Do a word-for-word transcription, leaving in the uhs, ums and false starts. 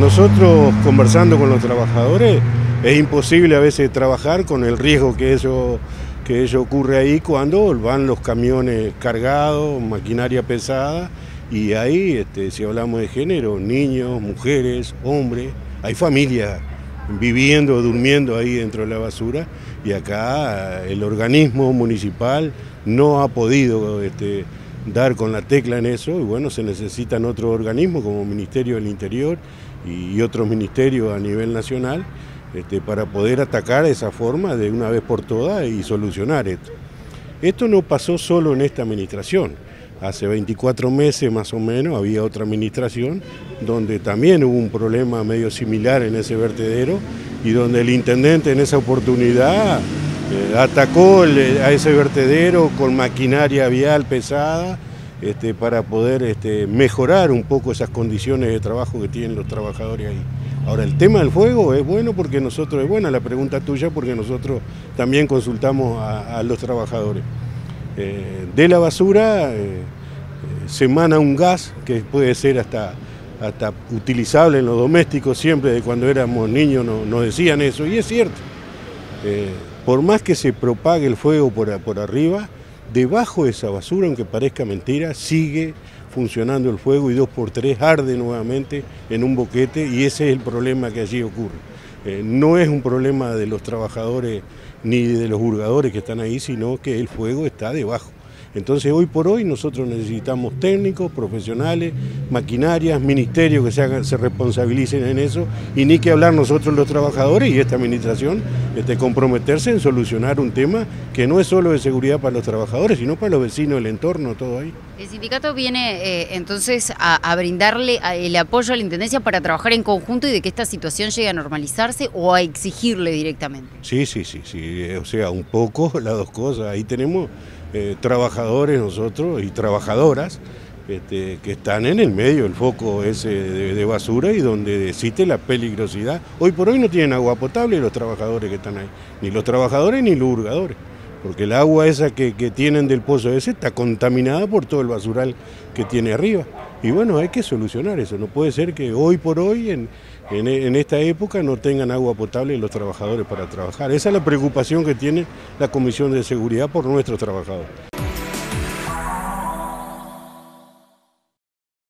Nosotros, conversando con los trabajadores, es imposible a veces trabajar con el riesgo que eso, que eso ocurre ahí cuando van los camiones cargados, maquinaria pesada, y ahí, este, si hablamos de género, niños, mujeres, hombres, hay familias viviendo, durmiendo ahí dentro de la basura, y acá el organismo municipal no ha podido este, dar con la tecla en eso, y bueno, se necesitan otros organismos como Ministerio del Interior y otros ministerios a nivel nacional este, para poder atacar esa forma de una vez por todas y solucionar esto. Esto no pasó solo en esta administración. Hace veinticuatro meses más o menos había otra administración donde también hubo un problema medio similar en ese vertedero y donde el intendente en esa oportunidad eh, atacó el, a ese vertedero con maquinaria vial pesada este, para poder este, mejorar un poco esas condiciones de trabajo que tienen los trabajadores ahí. Ahora, el tema del fuego es bueno porque nosotros, es buena la pregunta tuya porque nosotros también consultamos a, a los trabajadores. Eh, de la basura eh, se emana un gas que puede ser hasta, hasta utilizable en los domésticos, siempre de cuando éramos niños no, nos decían eso, y es cierto. Eh, por más que se propague el fuego por, por arriba, debajo de esa basura, aunque parezca mentira, sigue funcionando el fuego y dos por tres arde nuevamente en un boquete, y ese es el problema que allí ocurre. Eh, no es un problema de los trabajadores ni de los hurgadores que están ahí, sino que el fuego está debajo. Entonces hoy por hoy nosotros necesitamos técnicos, profesionales, maquinarias, ministerios que se, hagan, se responsabilicen en eso, y ni que hablar nosotros los trabajadores y esta administración este, comprometerse en solucionar un tema que no es solo de seguridad para los trabajadores, sino para los vecinos, el entorno, todo ahí. El sindicato viene eh, entonces a, a brindarle el apoyo a la Intendencia para trabajar en conjunto y de que esta situación llegue a normalizarse, o a exigirle directamente. Sí, sí, sí, sí. O sea, un poco las dos cosas. Ahí tenemos... Eh, trabajadores nosotros y trabajadoras este, que están en el medio del foco ese de, de basura y donde existe la peligrosidad. Hoy por hoy no tienen agua potable los trabajadores que están ahí, ni los trabajadores ni los hurgadores, porque el agua esa que, que tienen del pozo ese está contaminada por todo el basural que tiene arriba. Y bueno, hay que solucionar eso, no puede ser que hoy por hoy en, en, en esta época no tengan agua potable los trabajadores para trabajar. Esa es la preocupación que tiene la Comisión de Seguridad por nuestros trabajadores.